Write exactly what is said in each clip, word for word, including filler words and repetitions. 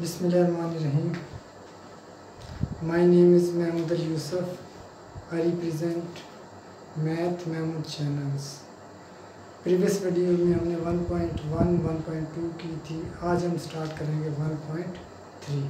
बिस्मिल्लाहिर्रहमानिर्रहीम। My name is Mahmood Yusuf. I represent math Mahmood channels. Previous video में हमने one point one, one point two की थी, आज हम स्टार्ट करेंगे वन पॉइंट थ्री।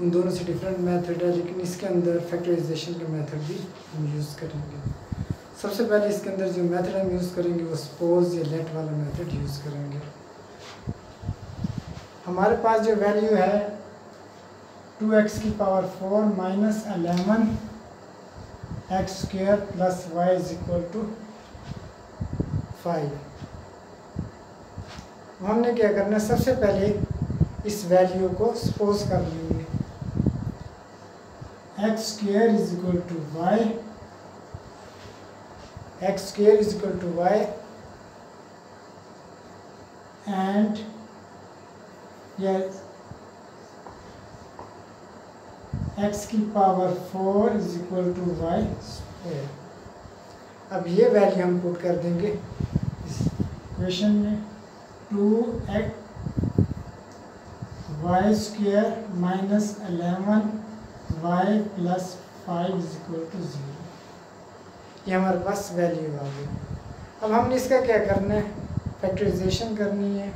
उन दोनों से डिफरेंट मेथड है, लेकिन इसके अंदर फैक्टराइजेशन का मेथड भी हम यूज़ करेंगे। सबसे पहले इसके अंदर जो मेथड हम यूज़ करेंगे वो सपोज या लेट वाला मेथड यूज़ करेंगे। हमारे पास जो वैल्यू है टू एक्स की power four minus eleven x square plus Y is equal to five. हमने क्या करना है, सबसे पहले इस वैल्यू को सपोज कर लेंगे। X square is equal to y, x square is equal to Y and Yes, x की power four is equal to Y square. अब ये वैल्यू हम पुट कर देंगे इस इक्वेशन में। Two x y square minus eleven y plus five is equal to zero. ये हमारे पास वैल्यू आ गई। अब हमने इसका क्या करना है, फैक्टराइजेशन करनी है।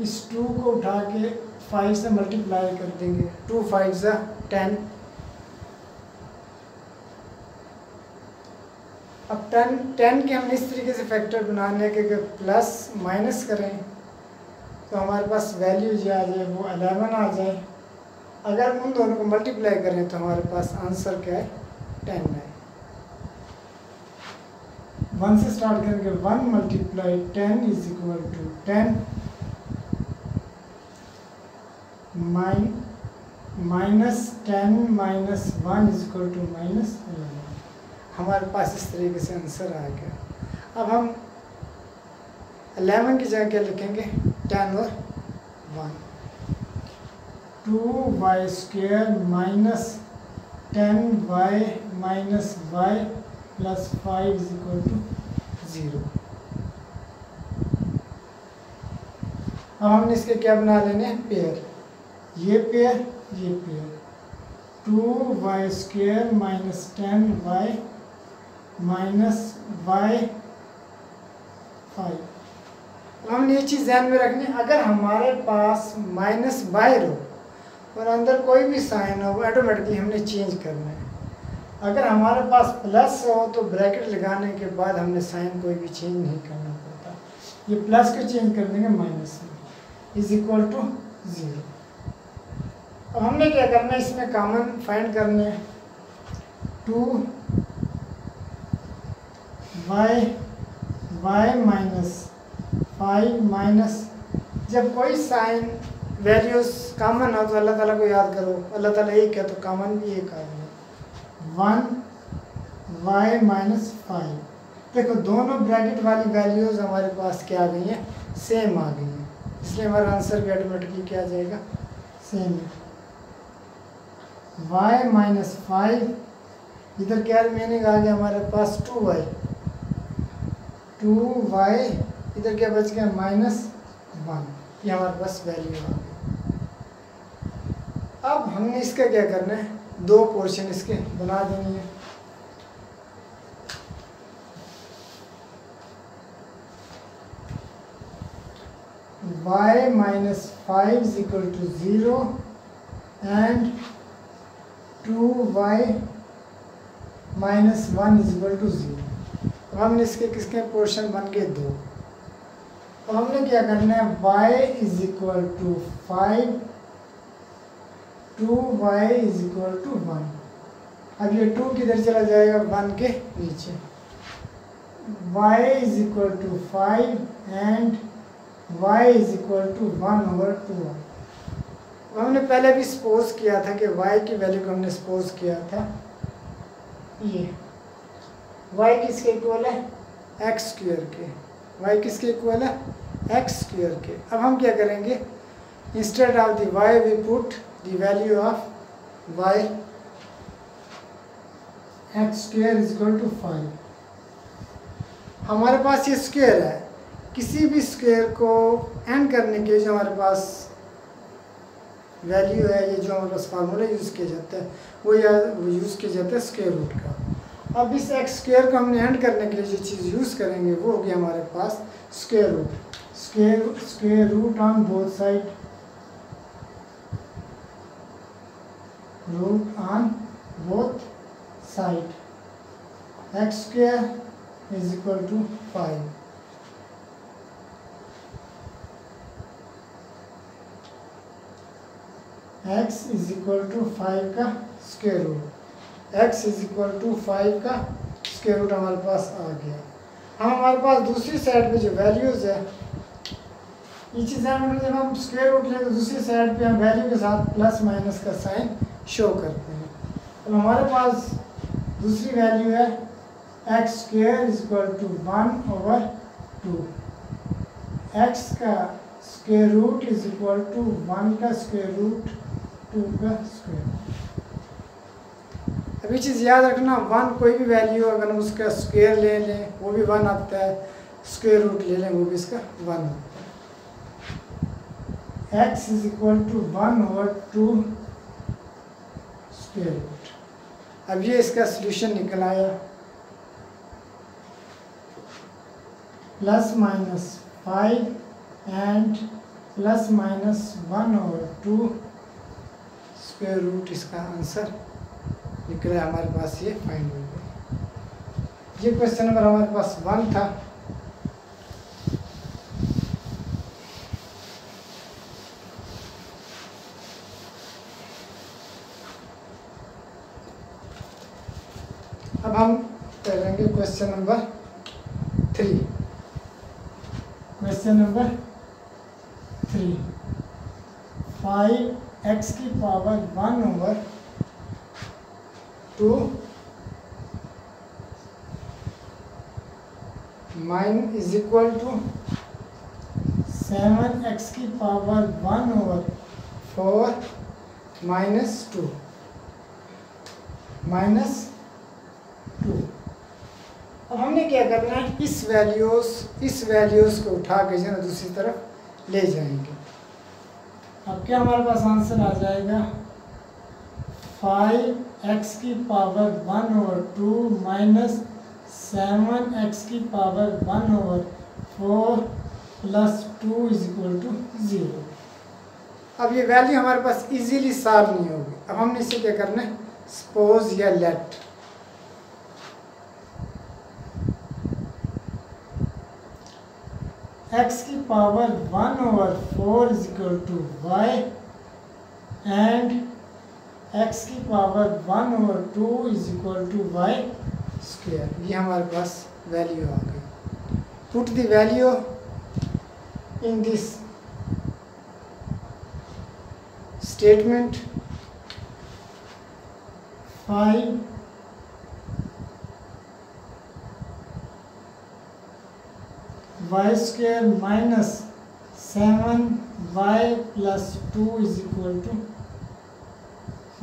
इस टू को उठा के फाइव से मल्टीप्लाई कर देंगे। टू फाइव सा टेन। अब टेन टेन के हमने इस तरीके से फैक्टर बनाने के अगर प्लस माइनस करें तो हमारे पास वैल्यू जो आ जाए वो अलेवन आ जाए। अगर उन दोनों को मल्टीप्लाई करें तो हमारे पास आंसर क्या है, टेन है। वन से स्टार्ट करेंगे, one multiply ten is equal to ten mine minus ten minus one is equal to minus eleven. हमारे पास इस तरीके से आंसर आ गया। अब हम अलेवन की जगह क्या लिखेंगे, टेन और one. Two Y square minus ten y minus y plus five is equal to zero. अब हमने इसके क्या बना लेने हैं, पेयर। ये पेयर ये pair two Y square minus ten y minus y five. हमने ये चीज़ ध्यान में रखनी है, अगर हमारे पास माइनस बाहर हो और अंदर कोई भी साइन हो ऑटोमेटिकली हमने चेंज करना है। अगर हमारे पास प्लस हो तो ब्रैकेट लगाने के बाद हमने साइन कोई भी चेंज नहीं करना पड़ता। ये प्लस को चेंज कर देंगे माइनस में इज इक्वल टू ज़ीरो। अब हमने क्या करना है, इसमें कॉमन फाइंड करने हैं। Two y y minus five minus, जब कोई साइन वैल्यूज कॉमन हो तो अल्लाह ताला को याद करो, अल्लाह ताला एक है तो कॉमन भी एक आ गया। One y minus five. देखो दोनों ब्रैकेट वाली वैल्यूज हमारे पास क्या आ गई हैं, सेम आ गई हैं, इसलिए हमारा आंसर भी ऑटोमेटिकली क्या आ जाएगा, सेम है। वाई माइनस फाइव, इधर क्या मीनिंग आ गया हमारे पास, टू वाई टू वाई इधर क्या बच गया, माइनस वन। ये हमारे पास वैल्यू आ गई। अब हमने इसका क्या करना है, दो पोर्शन इसके बना देनी है। Y minus five is equal to zero and two y minus one is equal to zero. अब हमने इसके किसके पोर्शन बन के दो। अब हमने क्या करना है, y is equal to five, two y is equal to one. अब ये टू किधर चला जाएगा, वन के नीचे। y is equal to five and y is equal to one over two y. हमने पहले भी सपोज किया था कि y की वैल्यू को हमने सपोज किया था, ये y किसके इक्वल है, एक्स स्क्वायर के। y किसके इक्वल है, एक्स स्क्वायर के। अब हम क्या करेंगे, instead of the y we put the value of y। X square is equal to five. हमारे पास ये स्क्वायर है, किसी भी स्क्वायर को एंड करने के लिए जो हमारे पास वैल्यू है, ये जो हमारे पास फार्मूला यूज़ किया जाता है वो या यूज़ किया जाता है स्क्वायर रूट का। अब इस एक्स स्क्वायर को हम हल करने के लिए जो चीज़ यूज़ करेंगे वो होगी हमारे पास square root. Square square root on both side, root on both side, x square is equal to five. x is equal to five का square root, x is equal to five का square root हमारे पास आ गया। हम हमारे पास दूसरी side पे जो वैल्यूज़ है ये चीज़ें हमें, जब हम स्क्वायर रूट लेंगे दूसरी साइड पे हम वैल्यू के साथ प्लस माइनस का साइन शो करते हैं। तो हमारे पास दूसरी वैल्यू है x square is equal to one over two, x का square root is equal to one का स्क्वायर रूट टू का स्क्वायर। अभी चीज़ याद रखना, वन कोई भी वैल्यू अगर हम उसका स्क्वायर ले लें वो भी वन आता है, स्क्वायर रूट ले लें वो भी इसका वन आता है। X is equal to one over two square root. अब ये इसका सॉल्यूशन निकल आया, plus minus five and plus minus one और टू स्क्वायर रूट इसका आंसर निकला हमारे पास, ये फाइंड हो गया। ये क्वेश्चन नंबर हमारे पास वन था। अब हम करेंगे question number three. Question number three, five x की power one over two mine is equal to seven x की power one over four minus two minus two. अब हमने क्या करना है, इस वैल्यूज इस वैल्यूज को उठा के जरा दूसरी तरफ ले जाएंगे। अब क्या हमारे पास आंसर आ जाएगा, फाइव एक्स की power one over two minus seven x की power one over four plus two is equal to zero. अब ये वैल्यू हमारे पास इजीली सॉल्व नहीं होगी। अब हमने इसे क्या करना है, सपोज या लेट x की power one over four is equal to Y and x की power one over two is equal to Y square. ये हमारे पास वैल्यू आ गई। Put the value in this statement, five y square minus seven y plus two is equal to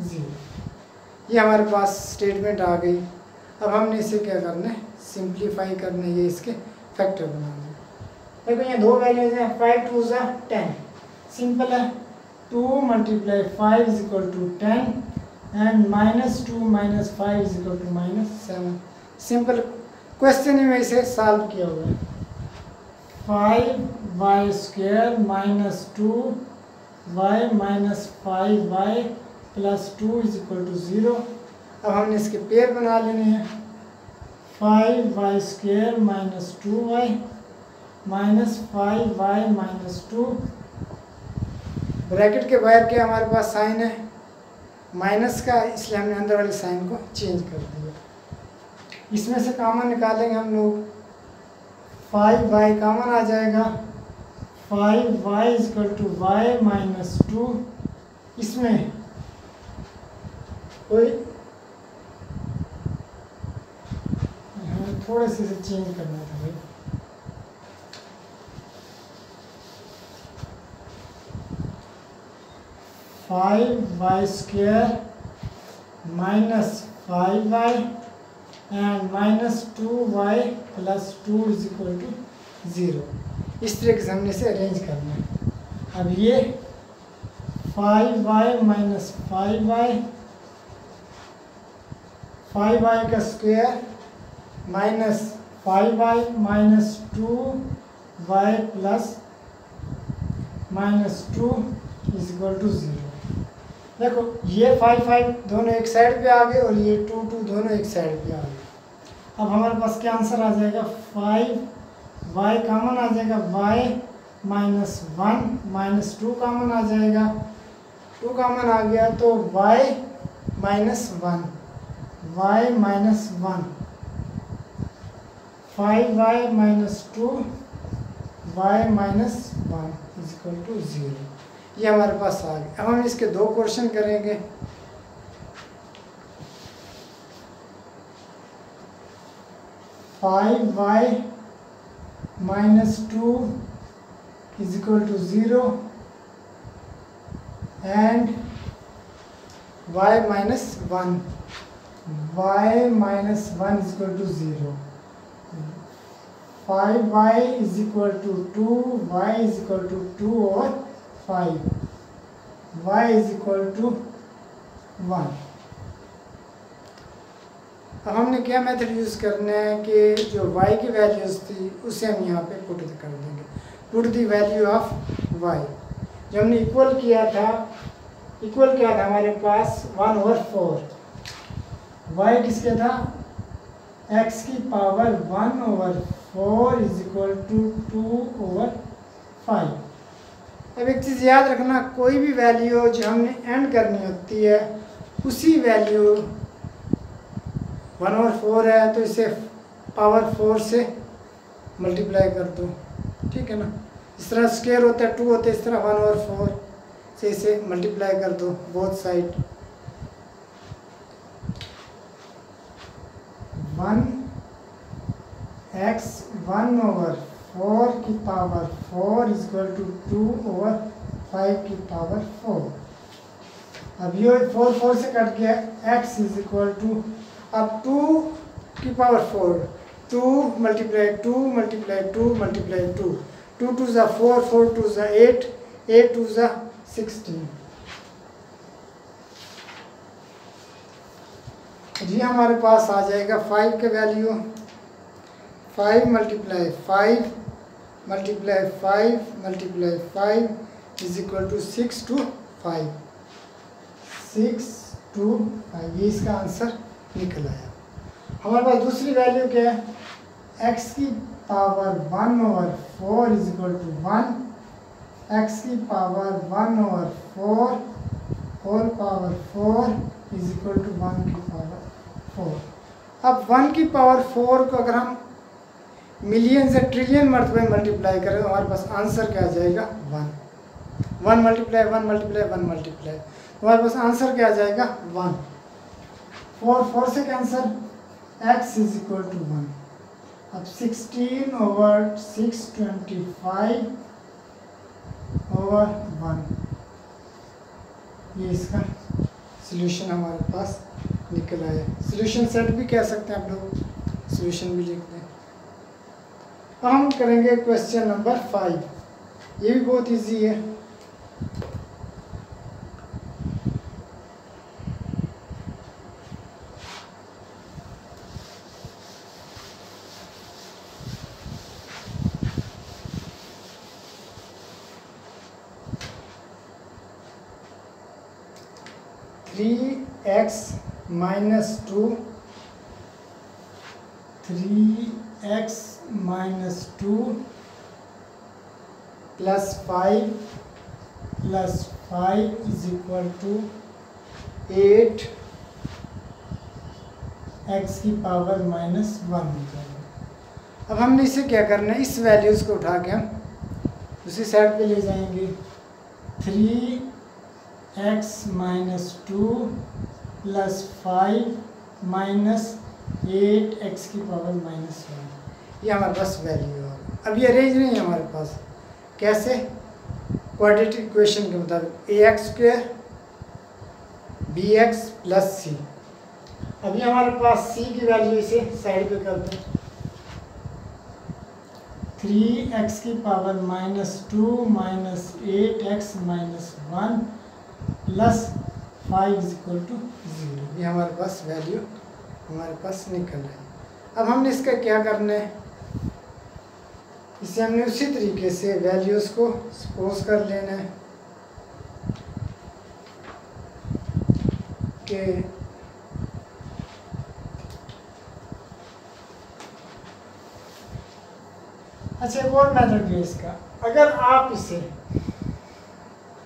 zero. ये हमारे पास statement आ गई। अब हमने इसे क्या करना है, सिंप्लीफाई करना है, ये इसके फैक्टर बनाने। देखो ये दो वैल्यूज हैं, फाइव टू सा टेन, सिंपल है, two multiply five is equal to ten and minus two minus five is equal to minus seven. Simple question ही में इसे सॉल्व किया हुआ है, five y square minus two y minus five y plus two is equal to zero. अब हमने इसके pair बना लेने हैं, five y square minus two y minus five y minus two, bracket के बाहर क्या हमारे पास साइन है माइनस का, इसलिए हमने अंदर वाले साइन को चेंज कर दिया। इसमें से कॉमन निकालेंगे हम लोग, फाइव वाई कॉमन आ जाएगा, five y is equal two y minus two, इसमें कोई हमें थोड़े से चेंज करना था भाई, five y square minus five y and minus two y plus two is equal to zero. इस तरीके से हमने इसे अरेंज करना है। अब ये five y minus five y, five y का square minus five y minus two y plus minus two is equal to zero. देखो ये फाइव फाइव दोनों एक साइड पे आ गए और ये टू टू दोनों एक साइड पे आ गए। अब हमारे पास क्या आंसर आ जाएगा, फाइव वाई कामन आ जाएगा, y minus one minus two common आ जाएगा, टू कामन आ गया तो y minus one, y minus one, five y minus two y minus one is equal to zero. ये हमारे पास आ गया। अब हम इसके दो क्वेश्चन करेंगे। Five y minus two is equal to zero and y minus one, y minus one is equal to zero. Five y is equal to two, y is equal to two और five, y is equal to one. अब हमने क्या method use करना है कि जो y की values थी उसे हम यहाँ पे पुट कर देंगे, put the value of y। जो हमने इक्वल किया था, इक्वल किया था हमारे पास वन ओवर फोर, y किसके था, x की power one over four is equal to two over five. अब एक चीज़ याद रखना, कोई भी वैल्यू जो हमने एंड करनी होती है उसी वैल्यू, वन ओवर फोर है तो इसे पावर फोर से मल्टीप्लाई कर दो, ठीक है ना। इस तरह स्क्वायर होता है, टू होता है, इस तरह वन ओवर फोर से इसे मल्टीप्लाई कर दो both side, one x one over four की power four is equal to two over five की पावर फोर। अब ये फोर फोर से कट गया, एक्स इज इक्वल टू, अब टू की power four, two multiply two multiply two multiply two, two two ज़ा four, four two ज़ा eight, eight two ज़ा सिक्सटीन। जी हमारे पास आ जाएगा फाइव के value, five multiply five multiply five multiply five is equal to six two five, six two five, ये इसका आंसर निकल आया। हमारे पास दूसरी वैल्यू क्या है, x की power one over four is equal to one, x की power one over four, four power four is equal to one की पावर फोर। अब वन की पावर फोर को अगर हम मिलियन से ट्रिलियन मरतबे मल्टीप्लाई करें तो हमारे पास आंसर क्या आ जाएगा, one, one multiply one multiply one multiply, हमारे पास आंसर क्या आ जाएगा, वन। फोर फोर से cancel, x is equal to one. अब sixteen over six twenty five over one, ये इसका सोल्यूशन हमारे पास निकल आया। सोल्यूशन सेट भी कह सकते हैं आप लोग, सोल्यूशन भी लिख दें। अब हम करेंगे क्वेश्चन नंबर फाइव, ये भी बहुत इजी है। Three x minus two, three x minus two plus five plus five is equal to eight, x की पावर माइनस वन हो जाएगा। अब हमने इसे क्या करना है, इस वैल्यूज़ को उठा के हम उसी साइड पे ले जाएंगे, three x minus two plus five minus eight x की पावर माइनस वन, ये हमारे पास वैल्यू है। अब ये अरेंज नहीं है हमारे पास, कैसे, क्वाड्रेटिक इक्वेशन के मुताबिक, a x square b x plus c. अभी हमारे पास सी की वैल्यू इसे साइड पे कर दो, थ्री एक्स की power minus two minus eight x minus one plus five is equal to zero. ये हमारे पास वैल्यू हमारे पास निकल रही है। अब हमने इसका क्या करना है, इसे हमने उसी तरीके से वैल्यूज़ को सपोज कर लेना है कि अच्छा एक और मैथड भी है इसका, अगर आप इसे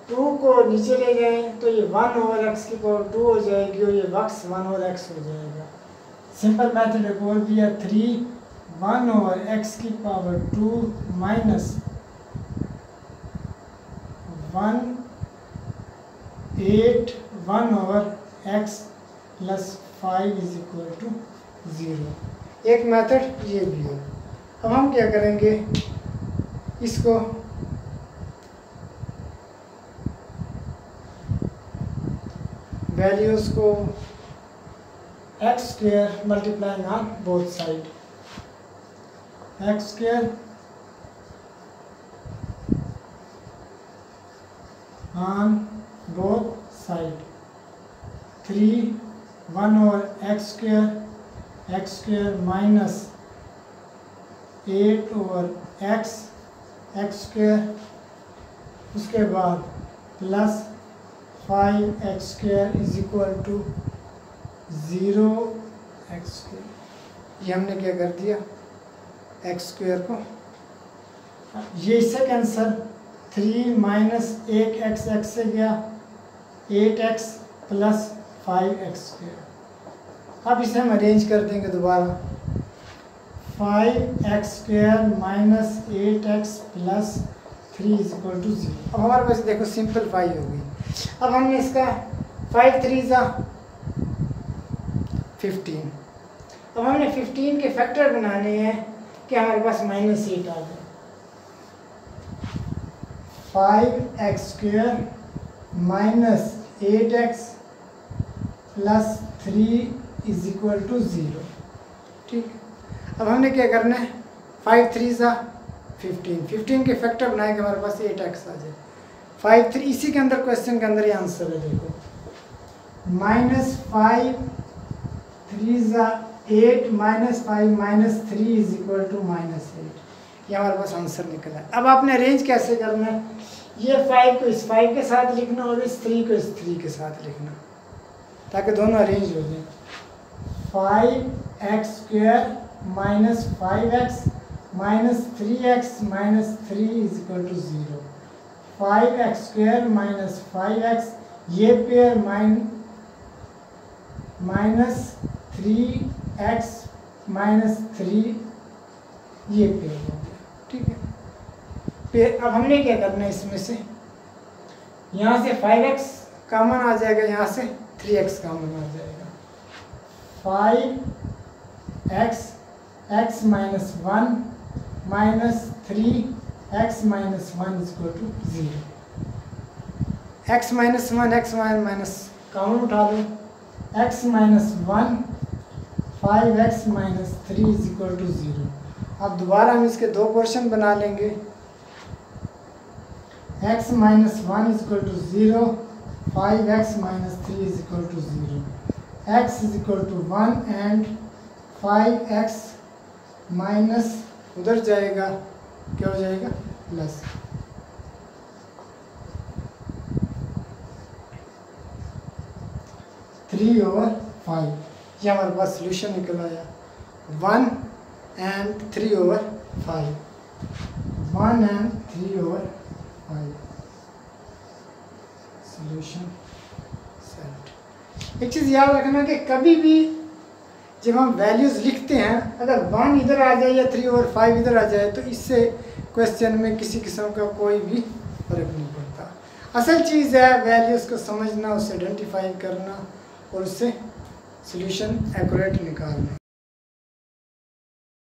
टू को नीचे ले जाएँ तो ये वन ओवर एक्स की पावर टू हो जाएगी और ये वक्स वन ओवर एक्स हो जाएगा। सिंपल मैथड एक और भी है, थ्री वन ओवर एक्स की power two minus one eight one over x plus five is equal to zero. एक मैथड ये भी है। अब हम क्या करेंगे, इसको वैल्यूज़ को x square multiplying on both side, x square on both side, three one over x square x square minus eight over x x square, उसके बाद plus five x square is equal to zero x square. ये हमने क्या कर दिया x square को, ये इससे कैंसर, थ्री माइनस एक एक्स एक्स से गया eight x plus five x square. अब इसे हम अरेंज कर देंगे दोबारा, five x square minus eight x plus three is equal to zero. अब हमारे पास देखो सिंपलीफाई हो गई। अब हमने इसका फाइव थ्री ज़ा फिफ्टीन, अब हमने फिफ्टीन के फैक्टर बनाने हैं कि हमारे पास माइनस एट आ गया, five x square minus eight x plus three is equal to zero. ठीक है, अब हमने क्या करना है, फाइव थ्री ज़ा फिफ्टीन, फिफ्टीन के फैक्टर बनाए कि हमारे पास एट एक्स आ जाए, फाइव थ्री इसी के अंदर क्वेश्चन के अंदर ही आंसर है। देखो माइनस फाइव थ्री ज़ा eight minus five minus three is equal to minus eight. ये हमारे पास आंसर निकला है। अब आपने अरेंज कैसे करना है, ये फाइव को इस फाइव के साथ लिखना और इस थ्री को इस थ्री के साथ लिखना ताकि दोनों अरेंज हो जाए। Five x square minus five x minus three x minus three is equal to zero, five x square minus five x ये pair mine minus three x minus three ये पेयर हो गया। ठीक है, पेयर अब हमने क्या करना है, इसमें से यहाँ से फाइव एक्स कॉमन आ जाएगा, यहाँ से थ्री एक्स कॉमन आ जाएगा, five x x minus one minus three x minus one is equal to zero. X minus one x minus common उठा दो, x minus one five x minus three is equal to zero. अब दोबारा हम इसके दो portion बना लेंगे, x minus one is equal to zero, five x minus three is equal to zero, x is equal to one and five x minus उधर जाएगा क्या हो जाएगा प्लस, थ्री ओवर फाइव। ये हमारे पास सोल्यूशन निकल आया, one and three over five, one and three over five solution set. एक चीज़ याद रखना कि कभी भी जब हम वैल्यूज़ लिखते हैं अगर वन इधर आ जाए या थ्री और फाइव इधर आ जाए तो इससे क्वेश्चन में किसी किस्म का कोई भी फर्क नहीं पड़ता। असल चीज़ है वैल्यूज़ को समझना, उसे आइडेंटिफाई करना और उससे सॉल्यूशन एक्यूरेट निकालना।